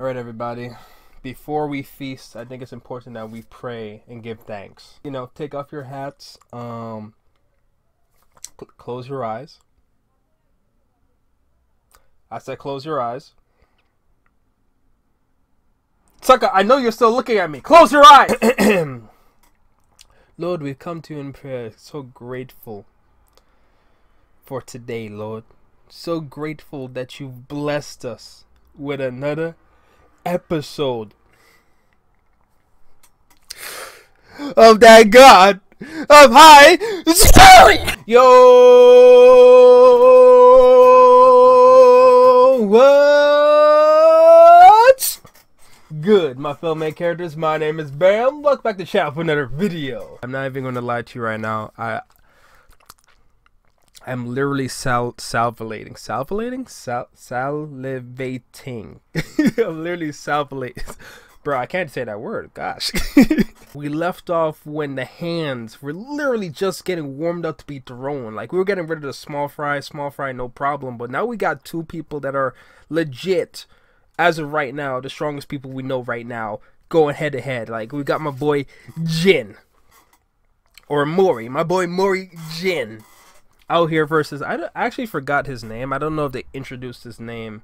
All right, everybody. Before we feast, I think it's important that we pray and give thanks. You know, take off your hats, close your eyes. I said close your eyes. Sucker, I know you're still looking at me. Close your eyes! Lord, we've come to you in prayer. So grateful for today, Lord. So grateful that you've blessed us with another episode of that God of High School! Yo! What's good, my fellow main characters? My name is Bam. Welcome back to chat for another video. I'm not even going to lie to you right now. I'm literally salivating. I'm literally salivating. Bro, I can't say that word. Gosh. We left off when the hands were literally just getting warmed up to be thrown. Like, we were getting rid of the small fry, no problem. But now we got two people that are legit, as of right now, the strongest people we know right now, going head to head. Like, we got my boy Jin. Or Mori. My boy Mori Jin. Out here versus, I actually forgot his name. I don't know if they introduced his name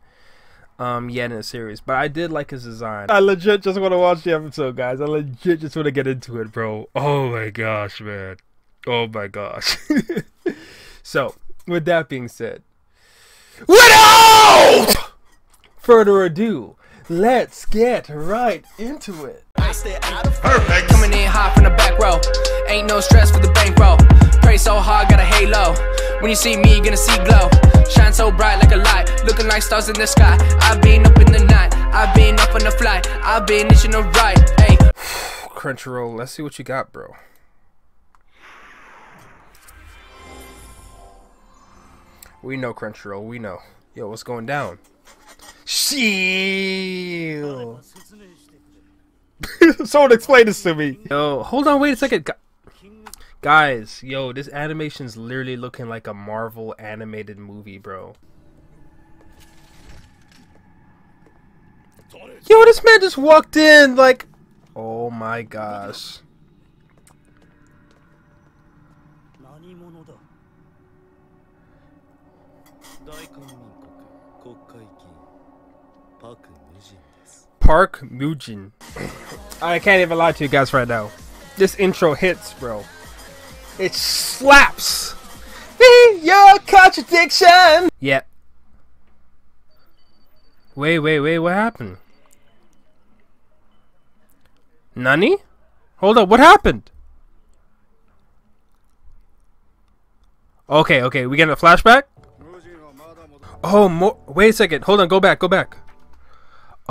yet in the series, but I did like his design. I legit just want to watch the episode, guys. I legit just want to get into it, bro. Oh my gosh, man. Oh my gosh. So, with that being said, without further ado, let's get right into it. I stay out of perfect. Coming in hot from the back row. Ain't no stress for the bankroll. Pray so hard, got a halo. When you see me, you're gonna see glow. Shine so bright like a light. Looking like stars in the sky. I've been up in the night. I've been up on the flight. I've been itching to ride. Hey. Crunchyroll, let's see what you got, bro. We know, Crunchyroll, we know. Yo, what's going down? Shield. Someone explain this to me. Yo, hold on, wait a second. Guys, yo, this animation's literally looking like a Marvel animated movie, bro. Yo, this man just walked in, like, oh my gosh. Park Mujin. I can't even lie to you guys right now. This intro hits, bro. It slaps. Be your contradiction. Yep. Wait. What happened? Nani? Hold up. What happened? Okay. We getting a flashback? Oh, wait a second. Hold on. Go back.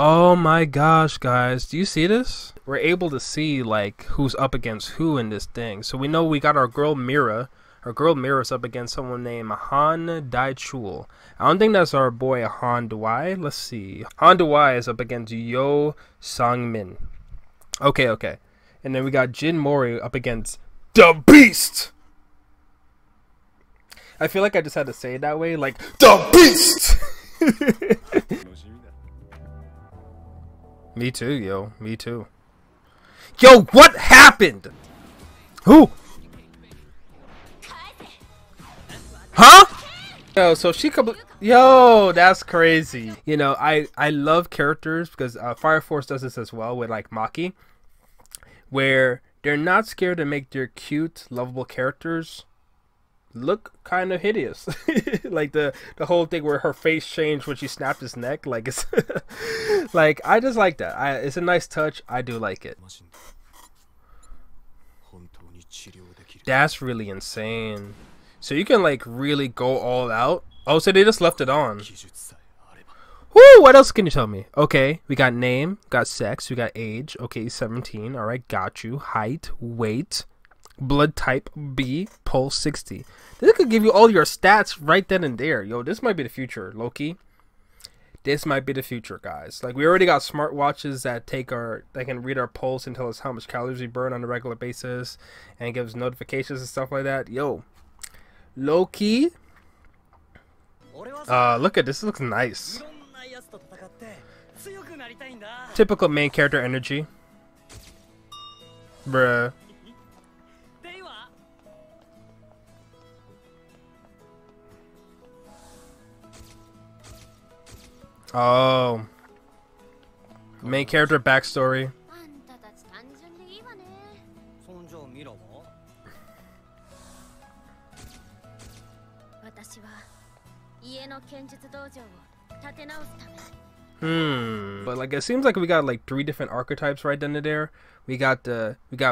Oh my gosh, guys. Do you see this? We're able to see, like, who's up against who in this thing. So we know we got our girl Mira. Our girl Mira's up against someone named Han Dai Chul. I don't think that's our boy Han Daewi. Let's see. Han Daewi is up against Yo Sangmin. Okay. And then we got Jin Mori up against the Beast. I feel like I just had to say it that way. Like, the Beast! Me too, yo. Me too. Yo, what happened? Who? Huh? Yo, so she could... Yo, that's crazy. You know, I love characters because Fire Force does this as well with, like, Maki. Where they're not scared to make their cute, lovable characters look kind of hideous. Like the whole thing where her face changed when she snapped his neck, like, it's like, I just like that. It's a nice touch. I do like it. That's really insane. So you can, like, really go all out. Oh, so they just left it on. Woo, what else can you tell me? Okay, we got name, got sex, we got age. Okay, 17. All right, got you. Height, weight, blood type B, pulse 60. This could give you all your stats right then and there. Yo, this might be the future, Loki. This might be the future, guys. Like, we already got smartwatches that can read our pulse and tell us how much calories we burn on a regular basis and gives notifications and stuff like that. Yo, Loki. Look at this. Looks nice. Typical main character energy. Bruh. Oh. Main character backstory. But like it seems like we got like three different archetypes right then and there. We got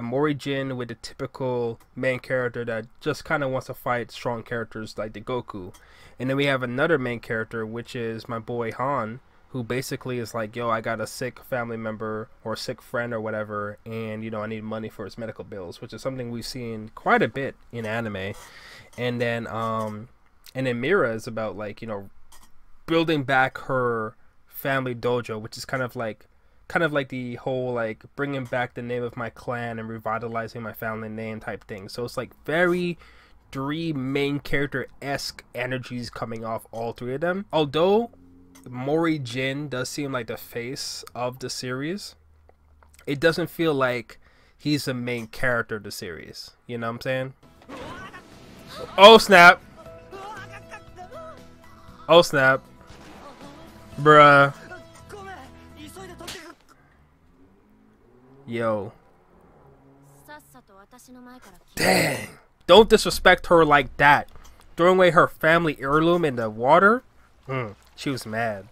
Mori Jin with the typical main character that just kind of wants to fight strong characters like the Goku, and then we have another main character which is my boy Han, who basically is like, yo, I got a sick family member or a sick friend or whatever, and you know I need money for his medical bills, which is something we've seen quite a bit in anime. And then Mira is about like, you know, building back her family dojo, which is kind of like the whole like bringing back the name of my clan and revitalizing my family name type thing. So it's like very three main character-esque energies coming off all three of them, although Mori Jin does seem like the face of the series. It doesn't feel like he's the main character of the series, you know what I'm saying? Oh snap, oh snap. Bruh. Yo. Dang. Don't disrespect her like that. Throwing away her family heirloom in the water? She was mad.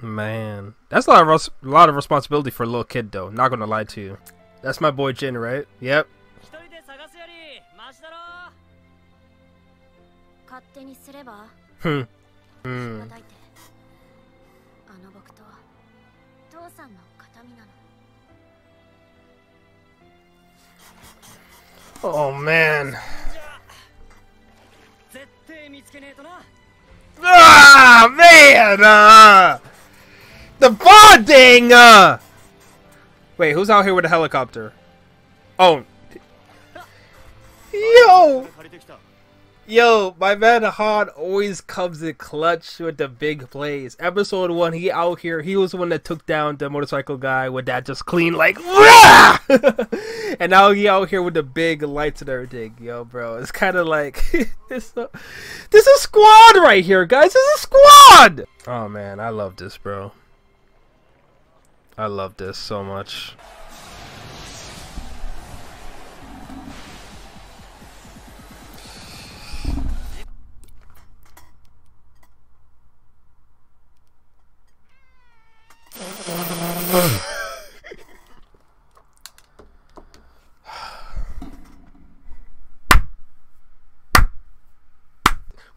Man. That's a lot of responsibility for a little kid though. Not gonna lie to you. That's my boy Jin, right? Yep. Oh man. Ah man, the bonding. Wait, who's out here with a helicopter? Oh. Yo, my man Han always comes in clutch with the big plays. Episode 1, he out here. He was the one that took down the motorcycle guy with that just clean, like, rah! And now he out here with the big lights and everything. Yo, bro, it's kind of like, this is squad right here, guys. This is squad! Oh, man, I love this, bro. I love this so much.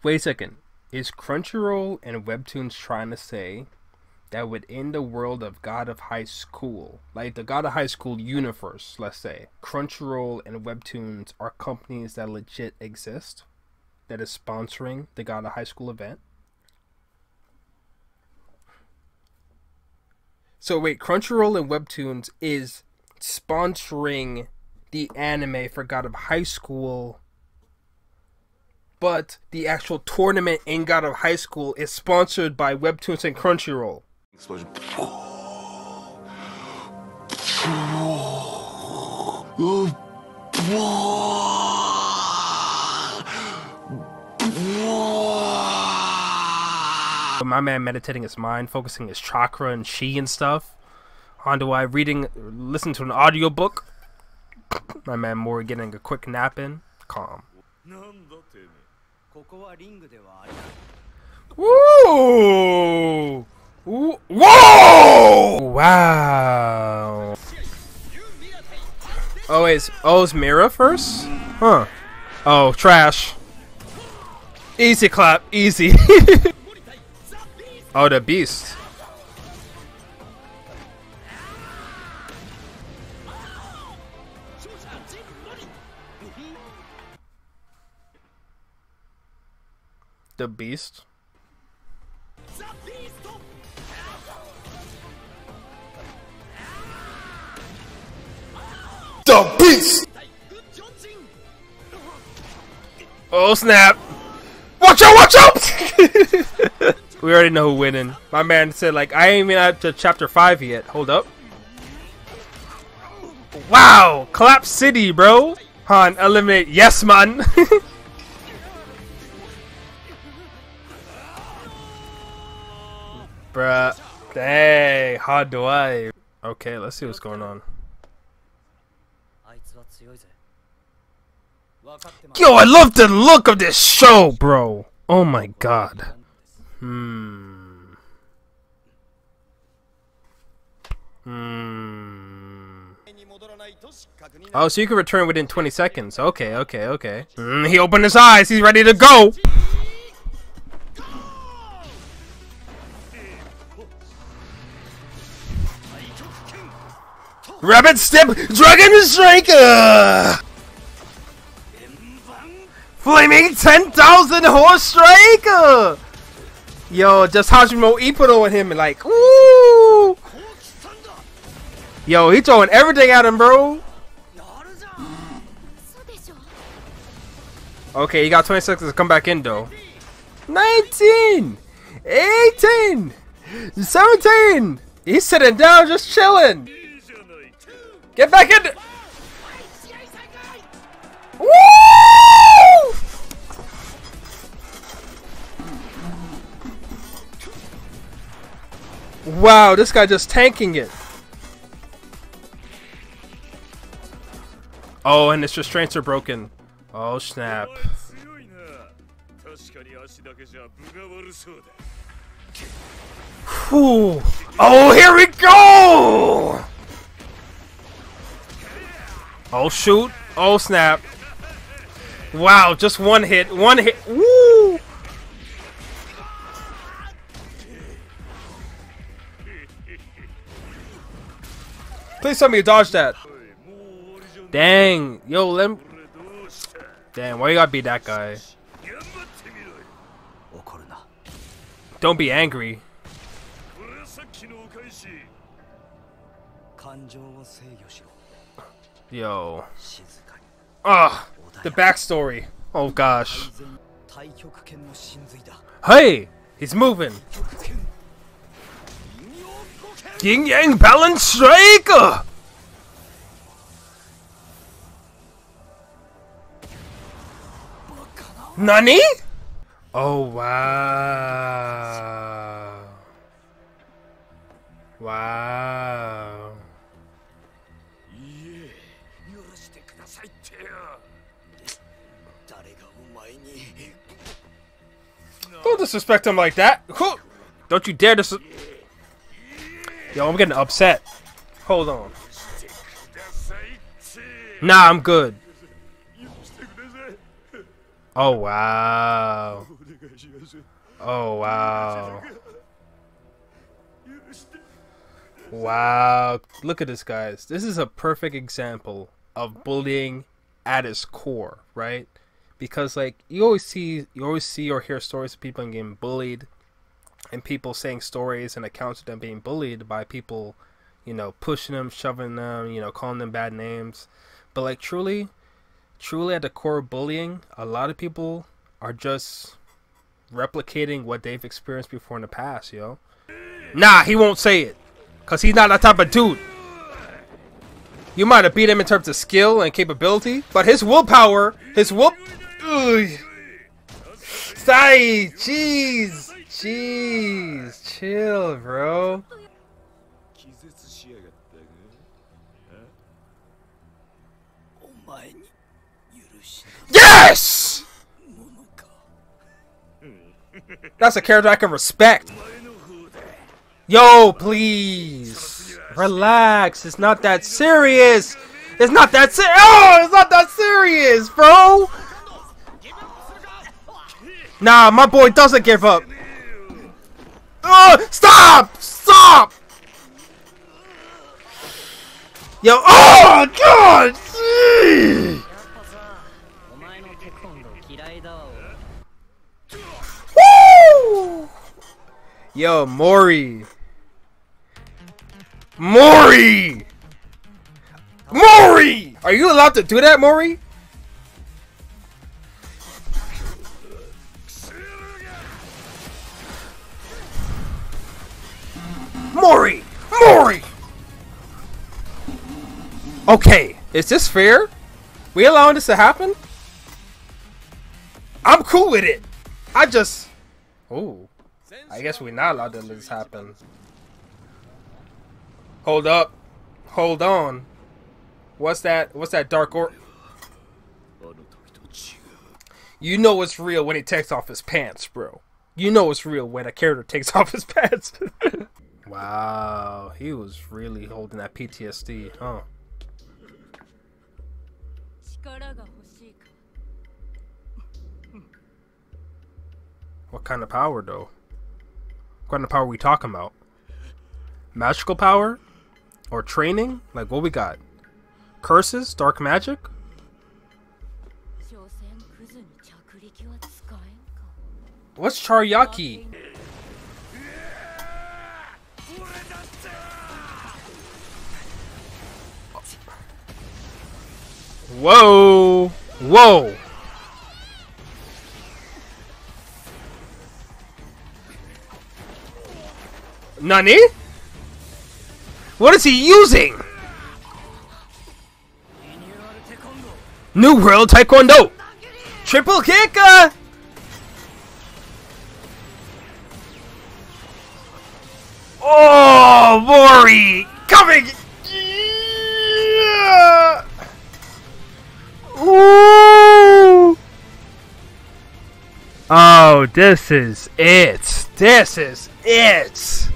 Wait a second, is Crunchyroll and Webtoons trying to say that within the world of God of High School, like the God of High School universe, let's say, Crunchyroll and Webtoons are companies that legit exist, that is sponsoring the God of High School event? So wait, Crunchyroll and Webtoons is sponsoring the anime for God of High School, but the actual tournament in God of High School is sponsored by Webtoons and Crunchyroll. Explosion. My man meditating his mind, focusing his chakra and chi and stuff. Han Daewi reading, listen to an audiobook. My man Mori getting a quick nap in. Calm. Woo! Whoa! Wow! Oh, it's Mira first? Huh. Oh, trash. Easy clap, easy. Oh, the beast. The beast. The beast. Oh snap! Watch out! Watch out! We already know who's winning. My man said, like, I ain't even up to chapter 5 yet. Hold up. Wow! Collapse City, bro! Han, eliminate. Yes, man! Bruh. Dang, how do I? Okay, let's see what's going on. Yo, I love the look of this show, bro! Oh my god. Oh, so you can return within 20 seconds. Okay, okay, okay. He opened his eyes. He's ready to go. Rabbit Step Dragon Striker! Flaming 10,000 Horse Striker! Yo, just Hajimo Ippudo with him, like, ooh! Yo, he throwing everything at him, bro! Okay, he got 20 seconds to come back in, though. 19! 18! 17! He's sitting down, just chilling! Get back in! Woo! Wow, this guy just tanking it. Oh, and his restraints are broken. Oh, snap. Whew. Oh, here we go! Oh shoot! Oh snap! Wow, just one hit, Woo! Please tell me you dodged that. Dang, yo, let me. Damn, why you gotta be that guy? Don't be angry. Yo. Ah, the backstory. Oh gosh. Hey, he's moving. Yin Yang Balance Striker. Nani? Oh wow. Wow. Don't disrespect him like that. Don't you dare Yo, I'm getting upset. Hold on. Nah, I'm good. Oh wow. Oh wow. Wow. Look at this, guys. This is a perfect example of bullying at its core, right? Because like you always see or hear stories of people getting bullied, and people saying stories and accounts of them being bullied by people, you know, pushing them, shoving them, you know, calling them bad names. But like truly at the core of bullying, a lot of people are just replicating what they've experienced before in the past, yo. Nah, he won't say it, cause he's not that type of dude. You might have beat him in terms of skill and capability, but his willpower, Sai, jeez, chill, bro. Yes! That's a character I can respect. Yo, please. Relax. It's not that serious. It's not that serious. Oh, it's not that serious, bro. Nah, my boy doesn't give up. Oh, stop! Stop! Yo, oh god! Gee. Woo! Yo, Mori! Are you allowed to do that, Mori? Mori! Mori! Okay, is this fair? We allowing this to happen? I'm cool with it. I just... Oh, I guess we're not allowed to let this happen. Hold up. Hold on. What's that? What's that dark or... You know it's real when he takes off his pants, bro. You know it's real when a character takes off his pants. Wow, he was really holding that PTSD, huh? What kind of power, though? What kind of power are we talking about? Magical power? Or training? Like, what we got? Curses? Dark magic? What's Charayoki? Whoa! Whoa! Nani? What is he using? New World Taekwondo! Triple kick! Oh, Mori! Coming! Yeah! Ooh. Oh, this is it! This is it!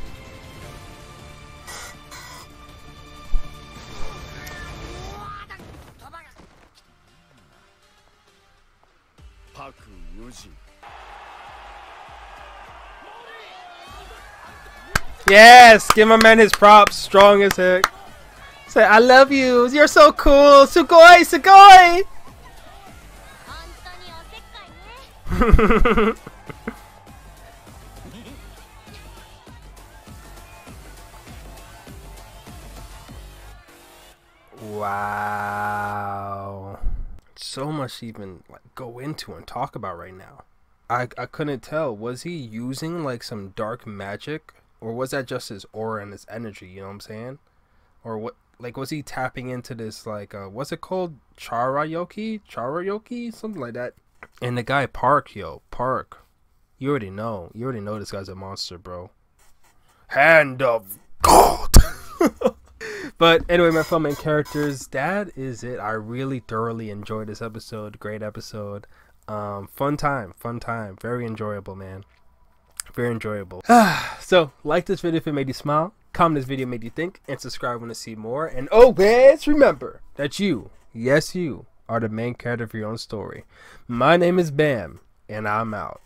Park Mujin. Yes, give my man his props. Strong as heck. Say, I love you. You're so cool. Sugoi, sugoi. Wow. So much to even like go into and talk about right now. I couldn't tell. Was he using like some dark magic, or was that just his aura and his energy? You know what I'm saying? Or what? Like, was he tapping into this, like, what's it called? Charayoki? Charayoki? Something like that. And the guy, Park, yo. Park. You already know. You already know this guy's a monster, bro. Hand of God! But anyway, my fellow main characters, that is it. I really thoroughly enjoyed this episode. Great episode. Fun time. Fun time. Very enjoyable, man. Very enjoyable. So, like this video if it made you smile. Comment this video made you think, and subscribe when you see more. And always remember that you, yes you, are the main character for your own story. My name is Bam, and I'm out.